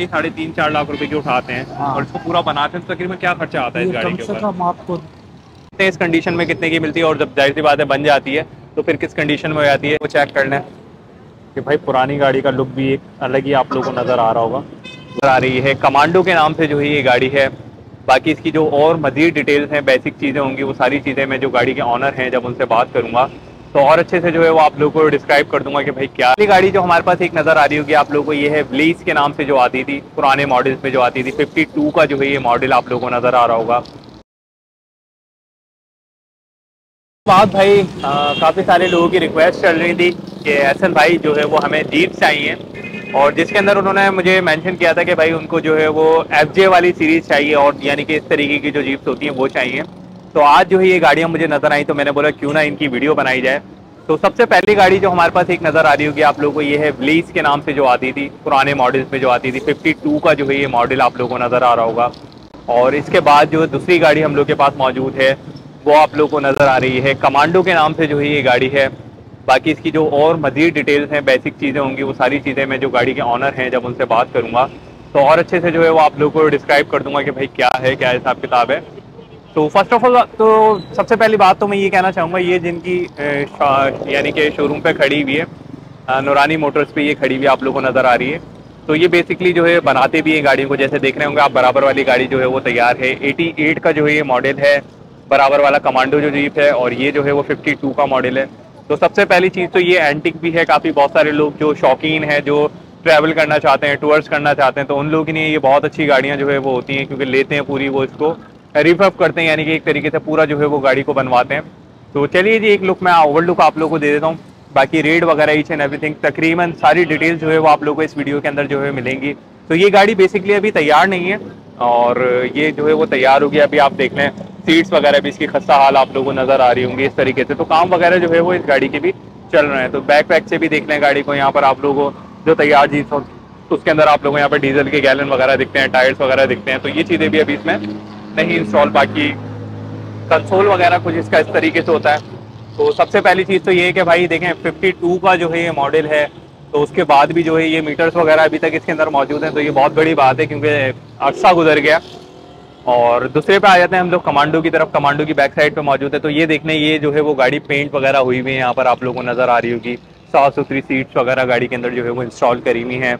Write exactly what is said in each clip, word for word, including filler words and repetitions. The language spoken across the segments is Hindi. साढ़े तीन चार लाख रुपए के उठाते हैं हाँ। और इसको पूरा बनाते हैं तो तकरीबन क्या खर्चा आता है इस गाड़ी के ऊपर? आपको इस कंडीशन में कितने की मिलती है और जब जाहिर सी बात है बन जाती है तो फिर किस कंडीशन में हो जाती है वो चेक कर लें कि भाई पुरानी गाड़ी का लुक भी एक अलग ही आप लोगों को नज़र आ रहा होगा। नज़र आ रही है कमांडो के नाम से जो है ये गाड़ी है। बाकी इसकी जो और मज़ीद डिटेल्स हैं, बेसिक चीज़ें होंगी, वो सारी चीज़ें मैं जो गाड़ी के ऑनर हैं जब उनसे बात करूँगा तो और अच्छे से जो है वो आप लोगों को डिस्क्राइब कर दूंगा कि भाई क्या गाड़ी जो हमारे पास एक नज़र आ रही होगी आप लोगों को ये है ब्लीस के नाम से जो आती थी पुराने मॉडल्स में, जो आती थी बावन का जो है ये मॉडल आप लोगों को नज़र आ रहा होगा। बात भाई काफ़ी सारे लोगों की रिक्वेस्ट चल रही थी कि अहसन भाई जो है वो हमें जीप चाहिए और जिसके अंदर उन्होंने मुझे मैंशन किया था कि भाई उनको जो है वो एफ जे वाली सीरीज़ चाहिए और यानी कि इस तरीके की जो जीप्स होती हैं वो चाहिए। तो आज जो है ये गाड़ियाँ मुझे नज़र आई तो मैंने बोला क्यों ना इनकी वीडियो बनाई जाए। तो सबसे पहली गाड़ी जो हमारे पास एक नज़र आ रही होगी आप लोगों को ये है ब्लीस के नाम से जो आती थी पुराने मॉडल्स में, जो आती थी बावन का जो है ये मॉडल आप लोगों को नज़र आ रहा होगा। और इसके बाद जो दूसरी गाड़ी हम लोग के पास मौजूद है वो आप लोगों को नज़र आ रही है कमांडो के नाम से जो है ये गाड़ी है। बाकी इसकी जो और मज़ीद डिटेल्स हैं, बेसिक चीज़ें होंगी, वो सारी चीज़ें मैं जो गाड़ी के ऑनर हैं जब उनसे बात करूँगा तो और अच्छे से जो है वो आप लोगों को डिस्क्राइब कर दूँगा कि भाई क्या है, क्या हिसाब किताब है। तो फर्स्ट ऑफ ऑल तो सबसे पहली बात तो मैं ये कहना चाहूँगा ये जिनकी यानी कि शोरूम पे खड़ी हुई है नूरानी मोटर्स पे ये खड़ी हुई आप लोगों को नज़र आ रही है तो ये बेसिकली जो है बनाते भी हैं गाड़ियों को। जैसे देख रहे होंगे आप बराबर वाली गाड़ी जो है वो तैयार है, अठासी का जो है ये मॉडल है, बराबर वाला कमांडो जो जीप है और ये जो है वो बावन का मॉडल है। तो सबसे पहली चीज़ तो ये एंटिक भी है, काफ़ी बहुत सारे लोग जो शौकीन हैं, जो ट्रैवल करना चाहते हैं, टूर्स करना चाहते हैं तो उन लोगों के लिए ये बहुत अच्छी गाड़ियाँ जो है वो होती हैं क्योंकि लेते हैं पूरी वो इसको रिफअप करते हैं यानी कि एक तरीके से पूरा जो है वो गाड़ी को बनवाते हैं। तो चलिए जी एक लुक मैं ओवर लुक आप लोगों को दे देता हूँ। बाकी रेट वगैरह ईच एंड एवरीथिंग तकरीबन सारी डिटेल्स जो है वो आप लोगों को इस वीडियो के अंदर जो है मिलेंगी। तो ये गाड़ी बेसिकली अभी तैयार नहीं है और ये जो है वो तैयार होगी अभी आप देख लें। सीट्स वगैरह भी इसकी खस्ता हाल आप लोगों को नज़र आ रही होंगी इस तरीके से। तो काम वगैरह जो है वो इस गाड़ी के भी चल रहे हैं। तो बैक पैक से भी देख लें गाड़ी को, यहाँ पर आप लोगों को जो तैयार जीत उसके अंदर आप लोगों को यहाँ पर डीजल के गैलन वगैरह दिखते हैं, टायर्स वगैरह दिखते हैं। तो ये चीज़ें भी अभी इसमें नहीं इंस्टॉल। बाकी कंसोल वगैरह कुछ इसका इस तरीके से होता है। तो सबसे पहली चीज़ तो ये है कि भाई देखें बावन का जो है ये मॉडल है तो उसके बाद भी जो है ये मीटर्स वगैरह अभी तक इसके अंदर मौजूद हैं तो ये बहुत बड़ी बात है क्योंकि अर्सा गुजर गया। और दूसरे पे आ जाते हैं हम लोग कमांडो की तरफ। कमांडो की बैक साइड पर मौजूद है तो ये देखने ये जो है वो गाड़ी पेंट वगैरह हुई हुई है, यहाँ पर आप लोगों को नज़र आ रही होगी। साफ सुथरी सीट्स वगैरह गाड़ी के अंदर जो है वो इंस्टॉल करी हुई हैं।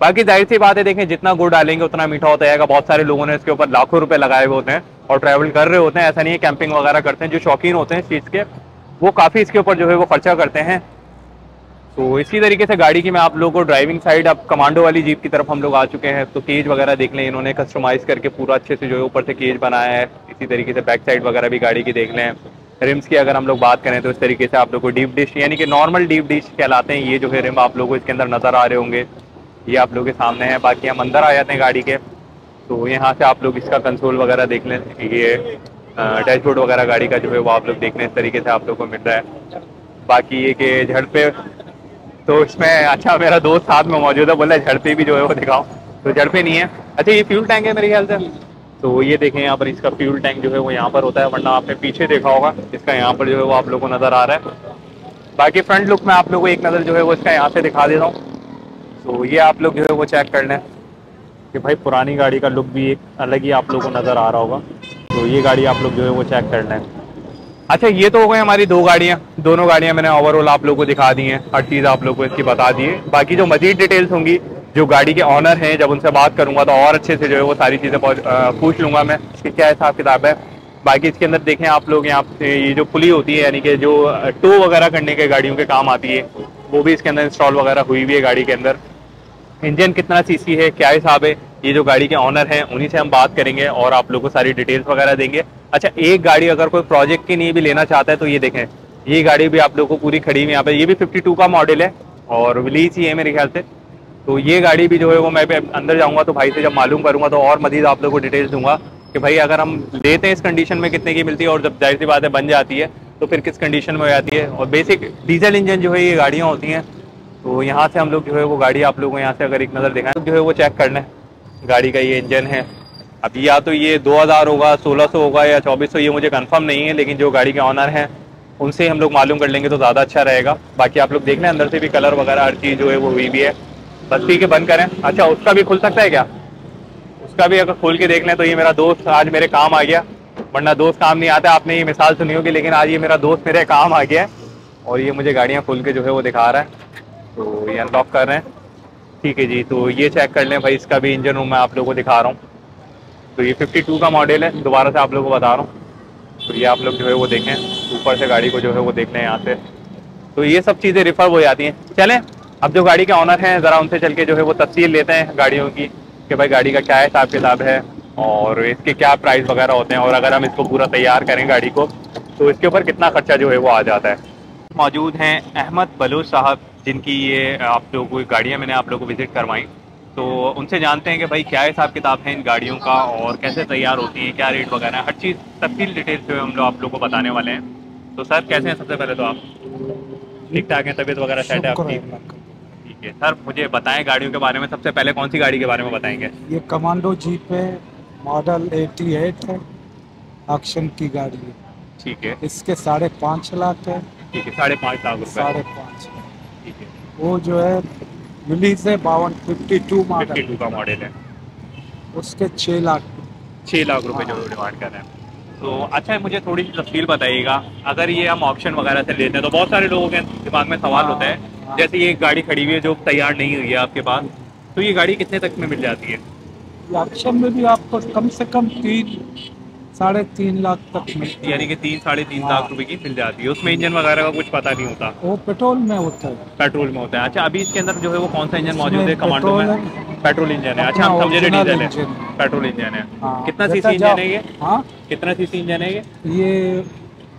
बाकी जाहिर सी बात है देखें जितना गुड़ डालेंगे उतना मीठा होता जाएगा। बहुत सारे लोगों ने इसके ऊपर लाखों रुपए लगाए हुए होते हैं और ट्रैवल कर रहे होते हैं, ऐसा नहीं है कैंपिंग वगैरह करते हैं। जो शौकीन होते हैं इस चीज़ के वो काफ़ी इसके ऊपर जो है वो खर्चा करते हैं। तो इसी तरीके से गाड़ी की मैं आप लोगों को ड्राइविंग साइड अब कमांडो वाली जीप की तरफ हम लोग आ चुके हैं। तो केज वगैरह देख लें, इन्होंने कस्टमाइज़ करके पूरा अच्छे से जो है ऊपर से केज बनाया है। इसी तरीके से बैक साइड वगैरह भी गाड़ी की देख लें। रिम्स की अगर हम लोग बात करें तो इस तरीके से आप लोग को डीप डिश यानी कि नॉर्मल डीप डिश कहलाते हैं ये जो है रिम आप लोगों को इसके अंदर नज़र आ रहे होंगे, ये आप लोगों के सामने है। बाकी हम अंदर आ जाते हैं गाड़ी के तो यहाँ से आप लोग इसका कंसोल वगैरह देख लें, ये डैशबोर्ड वगैरह गाड़ी का जो है वो आप लोग देख लें इस तरीके से आप लोग को मिल रहा है। बाकी ये कि झड़पे तो इसमें अच्छा मेरा दोस्त साथ में मौजूद है, बोला झड़पे भी जो है वो दिखाओ तो झड़पे नहीं है। अच्छा ये फ्यूल टैंक है मेरे ख्याल से, तो ये देखें यहाँ पर इसका फ्यूल टैंक जो है वो यहाँ पर होता है, वरना आपने पीछे देखा होगा इसका यहाँ पर जो है वो आप लोग को नज़र आ रहा है। बाकी फ्रंट लुक में आप लोग को एक नज़र जो है वो इसका यहाँ से दिखा देता हूँ। तो ये आप लोग जो है वो चेक कर लें कि भाई पुरानी गाड़ी का लुक भी एक अलग ही आप लोगों को नज़र आ रहा होगा। तो ये गाड़ी आप लोग जो है वो चेक कर लें। अच्छा ये तो हो गई हमारी दो गाड़ियाँ, दोनों गाड़ियाँ मैंने ओवरऑल आप लोगों को दिखा दी हैं, हर चीज़ आप लोगों को इसकी बता दी है। बाकी जो मज़ीद डिटेल्स होंगी जो गाड़ी के ऑनर हैं जब उनसे बात करूँगा तो और अच्छे से जो है वो सारी चीज़ें पूछ लूँगा मैं कि क्या हिसाब किताब है। बाकी इसके अंदर देखें आप लोग यहाँ ये जो पुली होती है यानी कि जो टो वगैरह करने के गाड़ियों के काम आती है वो भी इसके अंदर इंस्टॉल वगैरह हुई हुई है गाड़ी के अंदर। इंजन कितना सीसी है, क्या हिसाब है, ये जो गाड़ी के ऑनर हैं उन्हीं से हम बात करेंगे और आप लोगों को सारी डिटेल्स वगैरह देंगे। अच्छा एक गाड़ी अगर कोई प्रोजेक्ट के लिए भी लेना चाहता है तो ये देखें ये गाड़ी भी आप लोगों को पूरी खड़ी हुई यहाँ पे, ये भी बावन का मॉडल है और विलीस ही है मेरे ख्याल से। तो ये गाड़ी भी जो है वो मैं अंदर जाऊँगा तो भाई से जब मालूम करूँगा तो और मज़ीद आप लोगों को डिटेल्स दूँगा कि भाई अगर हम लेते हैं इस कंडीशन में कितने की मिलती है और जब जाहिर सी बातें बन जाती है तो फिर किस कंडीशन में हो जाती है। और बेसिक डीजल इंजन जो है ये गाड़ियाँ होती हैं। तो यहाँ से हम लोग जो है वो गाड़ी आप लोगों को यहाँ से अगर एक नज़र दिखाएं तो जो है वो चेक करना है गाड़ी का ये इंजन है। अब या तो ये दो हज़ार होगा, सोलह सौ होगा या चौबीस सौ, ये मुझे कंफर्म नहीं है लेकिन जो गाड़ी के ऑनर हैं उनसे हम लोग मालूम कर लेंगे तो ज़्यादा अच्छा रहेगा। बाकी आप लोग देख लें अंदर से भी कलर वगैरह हर चीज़ जो है वो हुई भी है। बस ठीक है, बंद करें। अच्छा उसका भी खुल सकता है क्या? उसका भी अगर खोल के देख लें तो ये मेरा दोस्त आज मेरे काम आ गया, वरना दोस्त काम नहीं आता। आपने ये मिसाल सुनी होगी, लेकिन आज ये मेरा दोस्त मेरे काम आ गया है और ये मुझे गाड़ियाँ खोल के जो है वो दिखा रहा है, तो ये अनलॉक कर रहे हैं। ठीक है जी, तो ये चेक कर लें भाई, इसका भी इंजन रूम मैं आप लोगों को दिखा रहा हूँ। तो ये बावन का मॉडल है, दोबारा से आप लोगों को बता रहा हूँ। तो ये आप लोग जो है वो देखें, ऊपर से गाड़ी को जो है वो देख लें यहाँ से। तो ये सब चीज़ें रिफर हो जाती हैं। चलें अब जो गाड़ी के ऑनर हैं ज़रा उनसे चल के जो है वो तफसील लेते हैं गाड़ियों की, कि भाई गाड़ी का क्या हिसाब किताब है और इसके क्या प्राइस वगैरह होते हैं, और अगर हम इसको पूरा तैयार करें गाड़ी को तो इसके ऊपर कितना खर्चा जो है वो आ जाता है। मौजूद हैं अहमद बलोच साहब, जिनकी ये आप लोगों की गाड़ियाँ मैंने आप लोगों को विज़िट करवाई। तो उनसे जानते हैं कि भाई क्या हिसाब किताब है इन गाड़ियों का और कैसे तैयार होती हैं, क्या रेट वगैरह, हर चीज़ तफसील डिटेल जो है हम लोग आप लोगों को बताने वाले हैं। तो सर कैसे हैं सबसे पहले तो आप? ठीक ठाक हैं, तबीयत वगैरह सेट है आपकी? ठीक है सर, मुझे बताएं गाड़ियों के बारे में। सबसे पहले कौन सी गाड़ी के बारे में बताएँगे? ये कमांडो जीप है, मॉडल एट्टी एट है, एक्शन की गाड़ी है। ठीक है, इसके साढ़े पाँच लाख है। ठीक है, साढ़े पाँच लाख रुपये। साढ़े पाँच, ठीक है। वो जो है रिलीज है बावन फिफ्टी टू फिफ्टी टू का मॉडल है, उसके छः लाख छः लाख रुपए जो डिमांड कर रहे हैं। तो अच्छा मुझे थोड़ी सी तफसील बताइएगा, अगर ये हम ऑप्शन वगैरह से लेते हैं तो बहुत सारे लोगों के दिमाग में सवाल होता है, जैसे ये गाड़ी खड़ी हुई है जो तैयार नहीं हुई है आपके पास, तो ये गाड़ी कितने तक में मिल जाती है? ऑप्शन में भी आपको कम से कम तीन साढ़े तीन लाख तक मिलती है, यानी कि तीन साढ़े तीन लाख रुपए की मिल जाती है। उसमें इंजन वगैरह का कुछ पता नहीं होता, वो पेट्रोल में होता है। पेट्रोल में होता है। अच्छा अभी इसके अंदर जो है वो कौन सा इंजन मौजूद है कमांडो में? पेट्रोल इंजन है। अच्छा हम समझे रहे डीजल है, पेट्रोल इंजन है। कितना सीसी इंजन है ये? कितना सीसी इंजन है ये? ये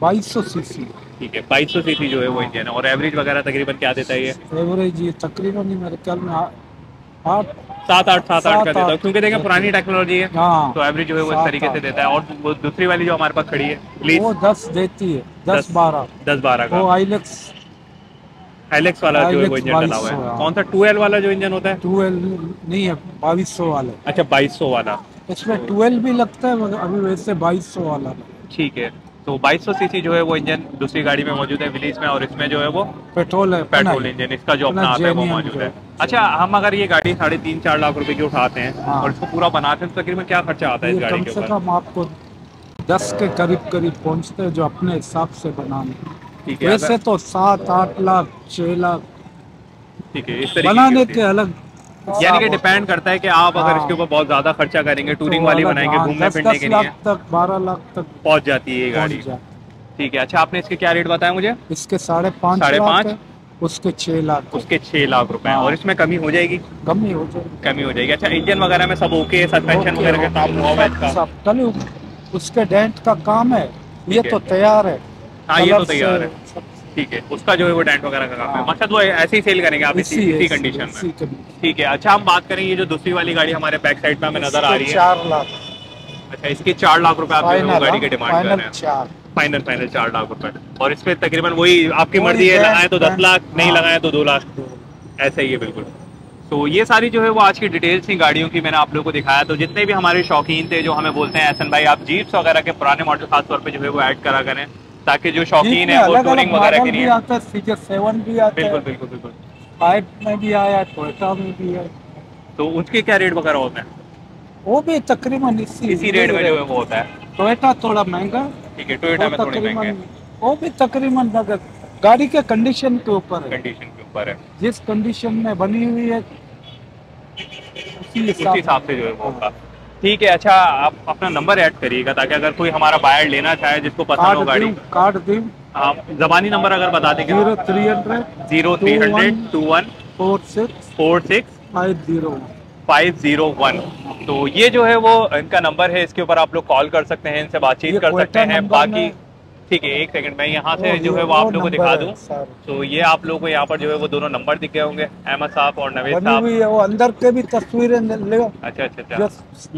बाईस सौ सीसी। ठीक है, बाईस सौ सीसी जो है वो इंजन है। और एवरेज वगैरह तकरीबन क्या देता है ये? एवरेज ये तकरीबन मेरे ख्याल में सात आठ सात आठ का देता है, क्योंकि देखें पुरानी टेक्नोलॉजी है तो एवरेज जो है वो इस तरीके से देता है। और वो दूसरी वाली जो हमारे पास खड़ी है वो दस देती है, दस बारह दस बारह का। वो आइलेक्स आइलेक्स वाला जो है वो इंजन डाला हुआ है। कौन सा? टू एल वाला जो इंजन होता है? टू एल नहीं है, बाईस सौ वाला। अच्छा बाईस सौ वाला, इसमें टू एल भी लगता है अभी, वैसे बाईस सौ वाला। ठीक है, तो बाईस सौ सीसी जो है वो इंजन दूसरी गाड़ी में मौजूद है विलीज में, और इसमें जो है वो पेट्रोल है, पेट्रोल इंजन इसका जो अपना आता है वो मौजूद है। अच्छा हम अगर ये गाड़ी साढ़े तीन चार लाख रुपए की उठाते हैं हाँ। और इसको पूरा बनाते हैं तो तकरीबन क्या खर्चा आता है इस गाड़ी के ऊपर? कम से कम आपको दस के करीब करीब पहुँचते हैं जो अपने हिसाब से बनाने। ठीक है, वैसे तो सात आठ लाख छः लाख ठीक है, इस तरीके बनाने के अलग, यानी कि डिपेंड करता है कि आप अगर इसके ऊपर बहुत ज्यादा खर्चा करेंगे, टूरिंग वाली बनाएंगे घूमने फिरने के लिए, तक बारह लाख तक पहुंच जाती है ये गाड़ी। ठीक है, अच्छा आपने इसके क्या रेट बताया मुझे? इसके साढ़े पाँच साढ़े पाँच उसके छः लाख उसके छः लाख रुपए। और इसमें कमी हो जाएगी? कमी हो जाएगी कमी हो जाएगी अच्छा इंजन वगैरह में सब ओके है? सस्पेंशन वगैरह का काम हुआ है, उसके डेंट का काम है, ये तो तैयार है। हाँ ये तो तैयार है। ठीक है, उसका जो है वो डेंट वगैरह का काम है, मतलब वो ऐसे ही सेल करेंगे आप इसी इसी कंडीशन में। ठीक है, अच्छा हम बात करें ये जो दूसरी वाली गाड़ी हमारे बैक साइड में हमें नजर आ रही है, चार लाख अच्छा इसके चार लाख रुपए आप जो गाड़ी के डिमांड कर रहे हैं, फाइनल फाइनल चार लाख रुपए। और इस पर तकरीबन वही आपकी मर्जी है, लगाए तो दस लाख नहीं लगाए तो दो लाख, ऐसा ही है बिल्कुल। तो ये सारी जो है वो आज की डिटेल्स थी गाड़ियों की, मैंने आप लोगों को दिखाया। तो जितने भी हमारे शौकीन थे जो हमें बोलते हैं एहसन भाई आप जीप्स वगैरह के पुराने मॉडल खासतौर पर जो है वो ऐड करा करें, ताकि जो शौकीन है वो टूरिंग वगैरह के लिए आता है। फीचर सेवन भी आता है, बिल्कुल बिल्कुल बिल्कुल, फाइव में भी आया, टोयोटा में भी है। तो उसके क्या रेट वगैरह होते हैं? वो भी तकरीबन इसी इसी रेट में जो है वो होता है। टोयोटा थोड़ा महंगा, ठीक है टोयोटा में थोड़ी महंगा, वो भी तकरीबन गाड़ी के कंडीशन के ऊपर कंडीशन के ऊपर है, जिस कंडीशन में बनी हुई है उसी हिसाब से जो है वो होगा। ठीक है, अच्छा आप अपना नंबर ऐड करिएगा ताकि अगर कोई हमारा बायर लेना चाहे जिसको पसंद हो गाड़ी, कार्ड दी आप जबानी नंबर अगर बता देंगे? Zero three hundred zero three hundred two one four six four six five zero five zero one तो ये जो है वो इनका नंबर है, इसके ऊपर आप लोग कॉल कर सकते हैं, इनसे बातचीत कर सकते हैं। बाकी ठीक है, एक सेकंड मैं यहाँ से जो है वो आप लोगों को दिखा दूँ। तो ये आप लोगों को यहाँ पर जो है वो दोनों नंबर दिखे होंगे, अहमद साहब और नवीद साहब। वो अंदर के भी तस्वीरें ले अच्छा अच्छा अच्छा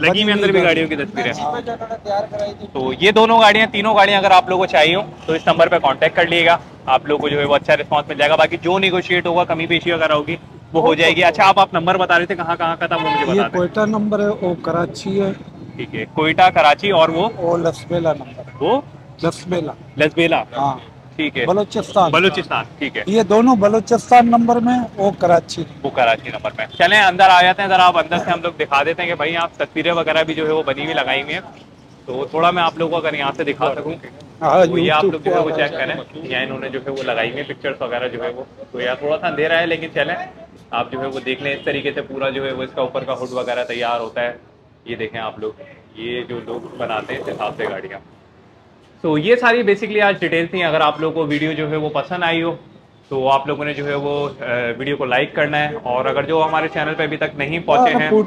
लगी में अंदर भी गाड़ियों की तस्वीरें। तो ये दोनों गाड़ियाँ तीनों गाड़ियाँ अगर आप लोगों को चाहिए हो तो इस नंबर पर कॉन्टेक्ट कर लीजिएगा, आप लोग को जो है वो अच्छा रिस्पॉन्स मिल जाएगा। बाकी जो निगोशिएट होगा, कमी पेशी वगैरह होगी वो हो जाएगी। अच्छा आप आप नंबर बता रहे थे कहाँ कहाँ का था वो मुझे बता दें? कोयटा नंबर है, वो कराची है। ठीक है, कोयटा कराची और वो लसबेला नंबर वो लसबेला लसबेला हाँ। ठीक है, बलोचिस्तान बलोचिस्तान ठीक है, ये दोनों बलोचिस्तान नंबर में, वो कराची वो कराची नंबर में। चलें अंदर आ जाते हैं, जरा आप अंदर से हम लोग दिखा देते हैं कि भाई आप तस्वीरें वगैरह भी जो है वो बनी हुई लगाई हुई है, तो थोड़ा मैं आप लोगों को अगर यहाँ से दिखा सकूँ तो ये आप लोग जो है वो चेक करें, यहाँ इन्होंने जो है वो लगाई हुई पिक्चर्स वगैरह जो है वो। तो यहाँ थोड़ा सा अंधेरा है लेकिन चलें आप जो है वो देख लें, इस तरीके से पूरा जो है वो इसका ऊपर का हुड वगैरह तैयार होता है। ये देखें आप लोग, ये जो लोग बनाते हैं इस हिसाब से गाड़ियाँ। तो ये सारी बेसिकली आज डिटेल्स थी। अगर आप लोग को वीडियो जो है वो पसंद आई हो तो आप लोगों ने जो है वो वीडियो को लाइक करना है, और अगर जो हमारे चैनल पे अभी तक नहीं पहुंचे हैं चैनल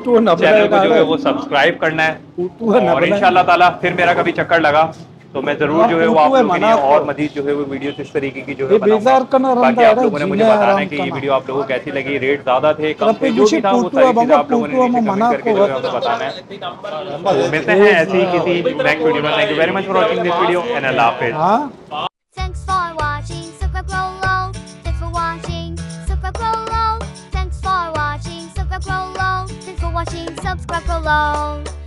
को जो है वो सब्सक्राइब करना है, और इंशाल्लाह ताला फिर मेरा कभी चक्कर लगा तो मैं जरूर जो है वो आप लोगों के लिए और मजीद जो है वो वीडियो इस तरीके की जो है बनाऊंगा। बाकी आप लोगों ने मुझे बताना है कि ये वीडियो आप लोगों को कैसी लगी, रेट ज्यादा थे कम थे जो भी था वो सारी चीज़ आप लोगों ने कमेंट करके जो है हमें बताना है। मिलते हैं ऐसे ही किसी नेक्स्ट वीडियो में। Thank you very much for watching this video and अल्लाह हाफिज़।